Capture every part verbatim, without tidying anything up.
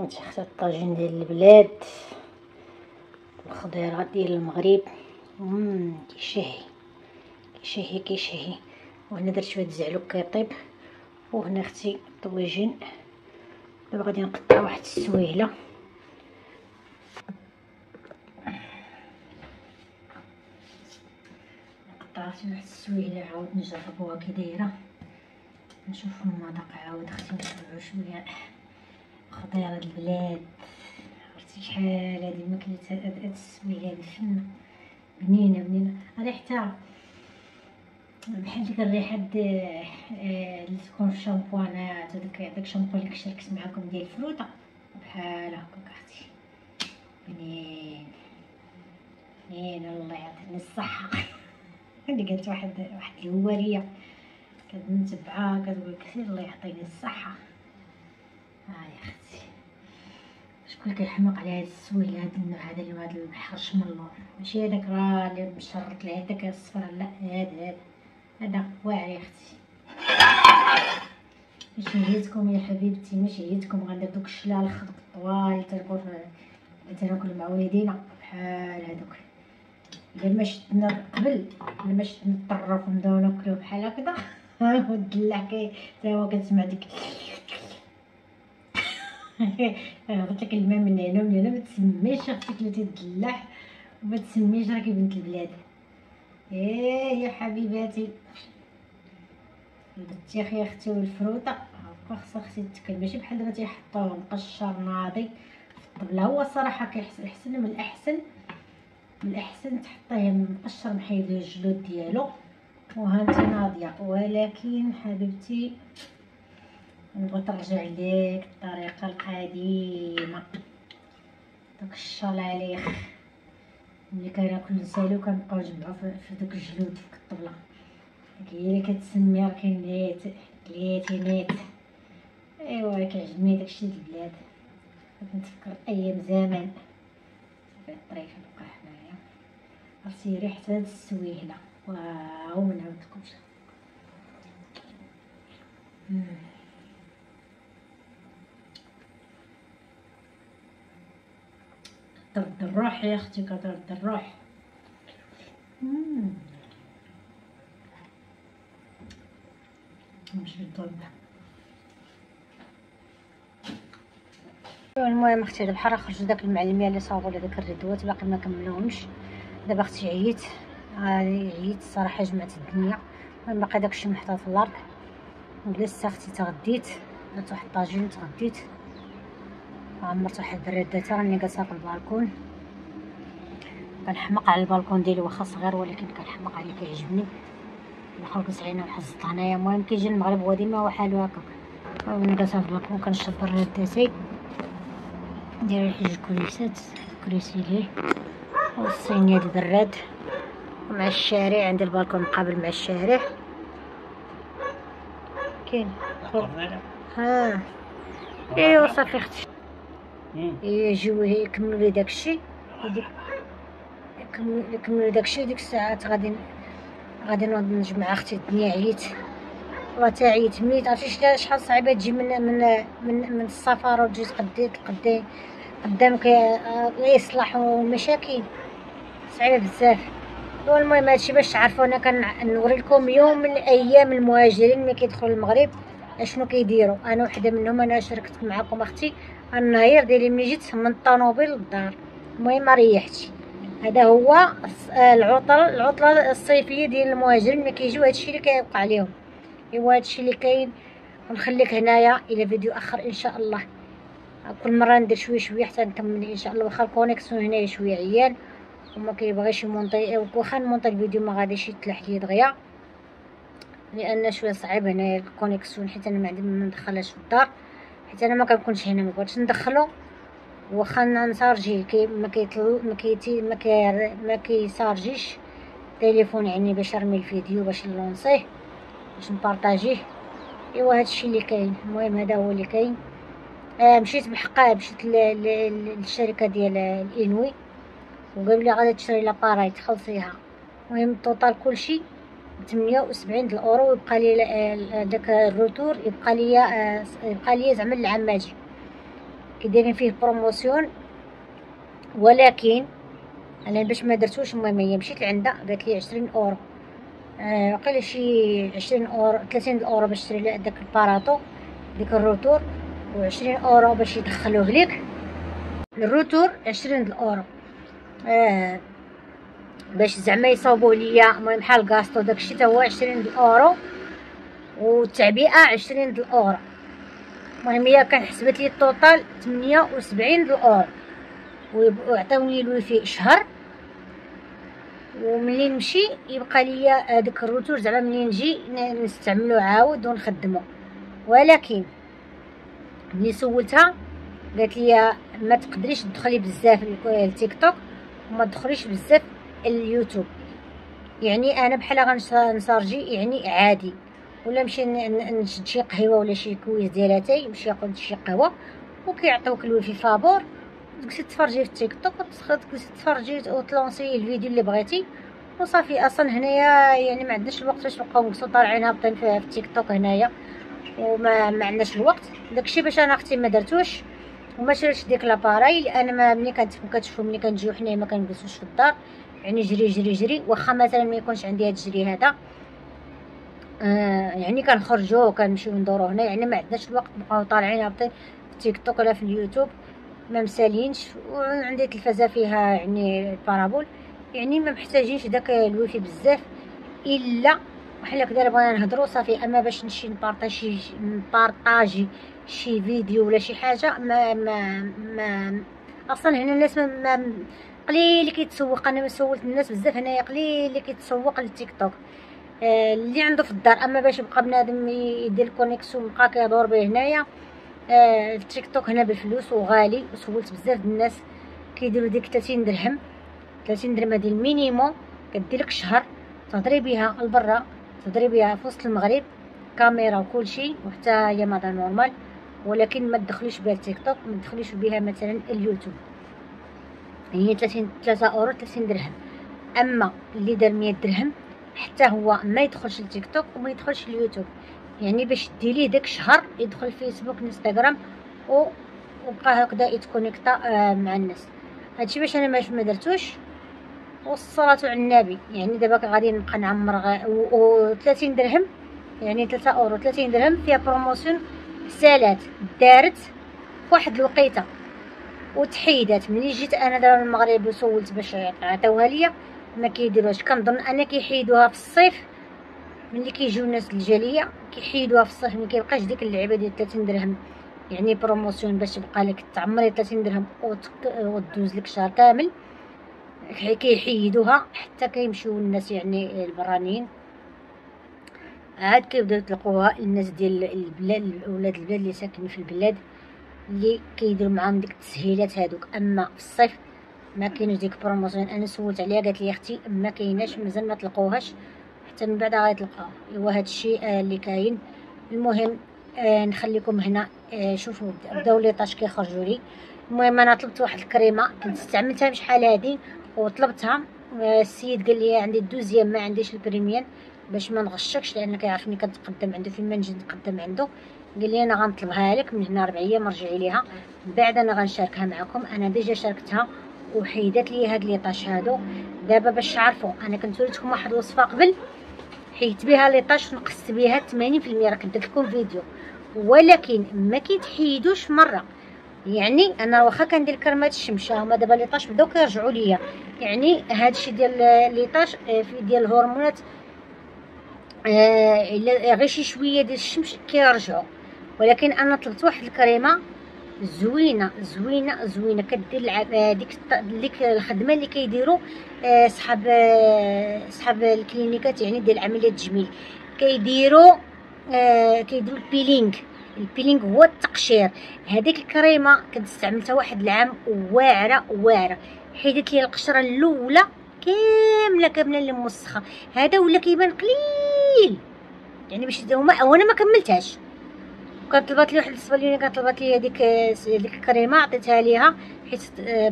هادشي حتى الطاجين ديال البلاد، الخضيرات ديال المغرب، امم كيشهي كيشهي كيشهي. وهنا درت شويه الزعلوك كيطيب، وهنا اختي الطواجين. دابا غادي نقطع واحد السويهله، قطعت واحد السويهله عاود نجربوها كي دايره، نشوفوا المذاق. عاود اختي نتبعوا شويه خضيرات البلاد. عرفتي شحال هذه الماكله هاد السويهله فنه، بنينه بنينه. ريحتها بحال ديك الريحه اللي تكون في الشامبوانات، هذاك داك الشامبوان اللي شاركت معكم ديال الفروطه، بحال هكاك اختي. بنين بنين الله يعطيني الصحه. اللي قالت واحد واحد الهواريه كنتبعها كتقول كثير الله يعطيني الصحه. ها آه يا اختي، شكون كيحمق على هاد السويل هاد النوع هذا اللي هاد الحرش من اللور، ماشي هذاك راه اللي مشرط ليه هذاك الصفر، لا هاد هاد هذا واعر يا اختي. ماشي هيتكم يا حبيبتي، ماشي هيتكم غندير دوك الشلال الخضر طوال تنكون تناكل مع وليدينا بحال هادوك. الا ما شدنا قبل الا ما شدنا الطرف ونبداو ناكلو بحال هكذا، والدلع كي تا هو كتسمع ديك قلت لك الماء من هنا ومن هنا. ما تسميش اختي كلتي الدلع، وما تسميش راكي بنت البلاد. ايه يا حبيباتي البطيخ يا اختي والفروطه هاكا خصها اختي تتكل، ماشي بحال دابا تيحطوه مقشر ناضي في الطبله. هو الصراحه كيحسن، من الاحسن من الاحسن تحطيه مقشر محيد الجلود ديالو وهانتي ناضيه. ولكن حبيبتي نبغي ترجع ليك الطريقه القديمه، داك الشلاليخ ملي كناكل نسالو كنبقاو نجمعو في دوك الجلود في الطبله. هي اللي كتسمي راه كاين نيت ليتي نيت. ايوا كيعجبني داكشي ديال البلاد، كنتفكر ايام زمان في الطريق نبقى حنايا. عرفتي ريحه هاد السويهله واو ما نعاودكمش. طرد الروح يا اختي، كطرد الروح. امم ماشي طرد. المهم اختي دابا بحال خرجوا داك المعلميه اللي صاوبوا لي داك الردوات، باقي ما كملوهمش. دابا اختي عييت عييت الصراحه، جمعت الدنيا. المهم باقي داكشي محطوط في الارض، ولسه اختي تغديت، درت واحد الطاجين تغديت. عمرت واحد الدري داتها راني كنساق البالكون، كنحمق على البالكون ديالي، واخا صغير ولكن كنحمق عليه كيعجبني. الاخر كنسعينا وحزت هنايا. المهم كيجي المغرب هو ديما وحالو هكا، وانا كنساق البالكون كنشرب الرداتي، ندير واحد الكريسات كريسي ليه والصينيه ديال الراد مع الشارع. عندي البالكون مقابل مع الشارع، كاين ها ايوا صافي اختي. يجيو يكملوا لي داكشي، يكملوا داكشي. ديك الساعات غادي غادي نوض نجمع اختي الدنيا. عييت وتا عييت ملي عرفتي شحال صعيبه تجي من من من, من السفر وتجي تقدي تقدي قدامك يصلح ومشاكل صعيبه بزاف. والمهم هادشي باش تعرفوا انا كنوري لكم يوم من ايام المهاجرين ملي كيدخلوا المغرب اشنو كيديروا. انا وحده منهم، انا شاركت معكم اختي النهار ديالي ملي جيت من الطونوبيل للدار. المهم ريحتي، هذا هو العطله العطله الصيفيه ديال المهاجرين ملي كيجيو، هادشي اللي كيوقع ليهم. ايوا هادشي اللي كاين. ونخليك هنايا الى فيديو اخر ان شاء الله. كل مره ندير شويه شويه حتى نكمل ان شاء الله. واخا الكونيكسيون هنايا شويه عيان وما كيبغيش يمونطي، واخا نمونطي الفيديو ما غاديش يتلاح ليا دغيا، لان شويه صعيب هنايا الكونيكسيون، حيت انا ما عندي ما ندخلهاش في الدار، حيت انا ما كنكونش هنا. ما بغيتش ندخلو، واخا نسارجيه كي ما كيطل ما كيتي ما كي ما كيسارجيش التليفون، يعني باش نرمي الفيديو باش نلونصيه باش نبارطاجيه. ايوا هادشي اللي كاين. المهم هذا هو اللي كاين. آه مشيت بحقها، مشيت للشركه ديال الانوي وقالوا لي غادي تشري لاباراي تخلصيها. المهم الطوطال كلشي ثمانية وسبعين د الاورو، ويبقى لي داك الروتور، يبقى لي يبقى لي زعما العام ماجي دايرين فيه بروموسيون، ولكن انا باش ما درتوش. المهم هي مشيت لعندها قالت لي عشرين اورو، وقيلا شي عشرين اورو ثلاثين اورو باش تشري لها داك الباراطو ديك الروتور، وعشرين اورو باش يدخلوه ليك الروتور، عشرين اورو آه باش زعما يصاوبو ليا. المهم بحال الكاستو داكشي تا هو عشرين اورو، والتعبئه عشرين اورو. المهم هي كان حسبت لي التوتال ثمانية وسبعين اورو، وعطاوني الويفي شهر. وملي نمشي يبقى ليا هذاك الروتور زعما ملي نجي نستعملو عاود ونخدمو. ولكن ملي سولتها قالت لي ما تقدريش تدخلي بزاف التيك توك وما تدخليش بزاف اليوتيوب، يعني انا بحال غنشارجي يعني عادي، ولا نمشي نشد شي قهوه ولا شي كويس ديال اتاي، نمشي ناخذ شي قهوه وكيعطيوك الويفي فابور، تجلسي تفرجي في التيك توك وتجلسي تفرجي وتلونسي الفيديو اللي بغيتي وصافي. اصلا هنايا يعني ما عندناش الوقت باش نبقاو نقصو طالعين هابطين في التيك توك هنايا، وما ما عندناش الوقت داكشي. باش انا اختي ما درتوش وما شريتش ديك لاباراي، لان ما ملي كتشوفوا ملي كنجيو حنايا ما كنجلسوش في الدار، يعني جري جري جري. واخا مثلا ما يكونش عندي هاد الجري هذا آه يعني كنخرجوا وكنمشيو ندورو هنا، يعني ما عندناش الوقت نبقاو طالعين هابطين في التيك توك ولا في اليوتيوب، ما مسالينش. وعندي تلفازه فيها يعني بارابول، يعني ما محتاجينش داك الويفي بزاف، الا وحنا كدا بغينا نهضروا صافي. اما باش نمشي نبارطاجي نبارطاجي شي فيديو ولا شي حاجه ما ما, ما اصلا هنا الناس ما قليل اللي كيتسوق. انا سولت الناس بزاف هنايا، قليل اللي كيتسوق للتيك توك آه اللي عنده في الدار. اما باش يبقى بنادم يدير كونيكسيون بقى كيدور به هنايا آه التيك توك هنا بالفلوس وغالي. وسولت بزاف د الناس كيديروا ديك ثلاثين درهم، ثلاثين درهم هذه المينيموم كدير لك شهر تهضري بها لبرا، تهضري بها في وسط المغرب، كاميرا وكل شيء، وحتى هي مادا نورمال. ولكن ما تدخليش بها التيك توك، ما تدخليش بها مثلا اليوتيوب. هي ثلاثين ثلاثة اورو ثلاثين درهم. اما اللي دار مية درهم حتى هو ما يدخلش للتيك توك وما يدخلش اليوتيوب، يعني باش دي ليه داك شهر يدخل فيسبوك انستغرام و وبقى هكذا يتكونيكتا آه مع الناس. هادشي باش انا ما درتوش، والصلاة على النبي. يعني دابا غادي نبقى نعمر غا... و ثلاثين درهم يعني ثلاثة اورو ثلاثين درهم فيها بروموسيون سالات، دارت فواحد الوقيته وتحيدات. ملي جيت انا دابا من المغرب وسولت باش عطاوها ليا ما كيديروهاش. كنظن انا كيحيدوها في الصيف ملي كيجيو الناس الجاليه، كيحيدوها في الصيف ما كيبقاش ديك اللعبه ديال ثلاثين درهم يعني بروموسيون باش تبقى لك تعمري ثلاثين درهم ودوز لك شهر كامل. كيحيدوها حتى كيمشيو الناس يعني البرانيين عاد كيبداو يطلقوها الناس ديال البلاد، ولاد البلاد اللي ساكنين في البلاد اللي كيديروا معاهم ديك التسهيلات هادوك. اما في الصيف ما كاينش ديك بروموسيون. انا سولت عليها قالت لي اختي ما كايناش، مازال ما طلقوهاش، حتى من بعد غيطلقوها. ايوا هادشي اللي كاين. المهم آه نخليكم هنا آه شوفوا بداو لي طاش كيخرجوا لي. المهم انا طلبت واحد الكريمه كنت استعملتها بشحال هادي وطلبتها آه السيد قال لي عندي الدوزيام ما عنديش البريميان باش ما نغشكش، لان كيعرفني كنتقدم عنده فين ما نجي نتقدم عنده. قال لي انا غنطلبها لك من هنا ربع ايام رجعي ليها، من بعد انا غنشاركها معكم. انا ديجا شاركتها وحيدات لي هاد ليطاش هادو. دابا باش تعرفوا انا كنت وريتكم واحد الوصفه قبل حيت بها ليطاش ونقصت بها ثمانين بالمية، راه كنت درت لكم فيديو. ولكن ما كيتحيدوش مره، يعني انا واخا كندير كرمات الشمشه هما دابا ليطاش بداو كيرجعوا ليا. يعني هادشي ديال ليطاش في ديال الهرمونات آه غير شي شويه ديال الشمس كيرجعوا. ولكن انا طلبت واحد الكريمه زوينه زوينه زوينه كدير ديك ديك الخدمه اللي كيديروا صحاب صحاب الكلينيكات يعني ديال عمليات التجميل. كيديروا آه كيديروا البيلينغ. البيلينغ هو التقشير. هذيك الكريمه كنت استعملتها واحد العام واعره واعره، حيدت لي القشره الاولى كامله كامله اللي موسخه. هذا ولا كيبان قليل يعني باش هما، وانا ما كملتهاش. كانت طلبات لي واحد الصبالينه كانت طلبات لي هذيك ديك الكريمه عطيتها ليها حيت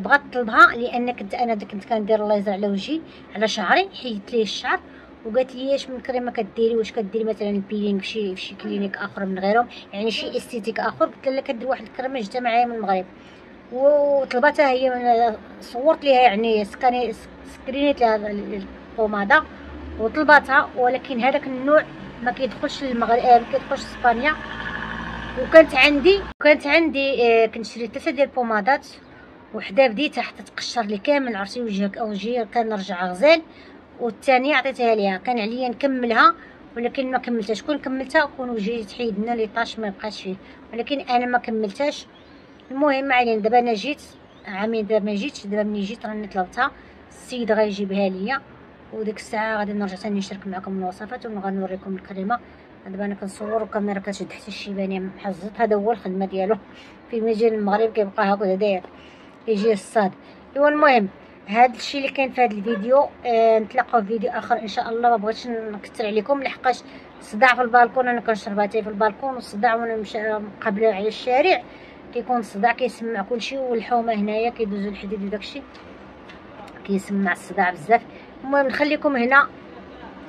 بغات تطلبها، لان كنت انا كنت كندير لايزر على وجهي على شعري، حيدت ليه الشعر وقالت لي اش من كريمه كديري، واش كديري مثلا بيلينغ فشي فشي كلينيك اخر من غيرهم، يعني شي استيتيك اخر. قلت لها كدير واحد الكريمه جبتها معايا من المغرب، وطلبتها هي من صورت ليها يعني سكاني سكرينيت لها البوماده وطلبتها، ولكن هذاك النوع ما كيدخلش للمغرب، ما كيدخلش لاسبانيا. وكانت عندي وكانت عندي كنت شريت ثلاثه ديال البومادات، وحده بديتها حتى تقشر لي كامل عرفتي وجهك او جير كنرجع غزال، والثانيه عطيتها ليها كان عليا نكملها، ولكن ما كملتهاش. كون كملتها كون وجهي تحيد لنا لي طاش ما بقاش فيه، ولكن انا ما كملتهاش. المهم ما علينا، دابا انا جيت عامين، دابا ما جيتش، دابا ملي جيت راني طلبتها، السيد غيجيبها ليا، وديك الساعه غادي نرجع ثاني نشارك معكم الوصفات وغنوريكم الكريمه. دابا انا كنصور والكاميرا كتشد حتى الشيبانيه محزت، هذا هو الخدمه ديالو في مجال المغرب كيبقى هكذا داير يجي الصاد. ايوا المهم هذا الشيء اللي كان في هذا الفيديو، آه نتلاقاو في فيديو اخر ان شاء الله. ما بغيتش نكثر عليكم لحقاش الصداع في البالكون، انا كنشرب اتاي في البالكون، والصداع وانا مقابله على الشارع كيكون الصداع كيسمع كلشي، والحومه هنايا كيدوزو الحديد وداكشي كيسمع الصداع بزاف. المهم نخليكم هنا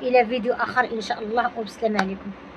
الى فيديو اخر ان شاء الله، وبالسلام عليكم.